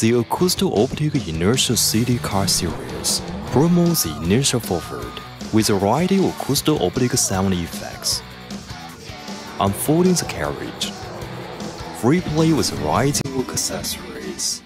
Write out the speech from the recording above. The acousto-optic inertial city car series promotes the inertia forward with a variety of acousto-optic sound effects. Unfolding the carriage, free play with a variety of accessories.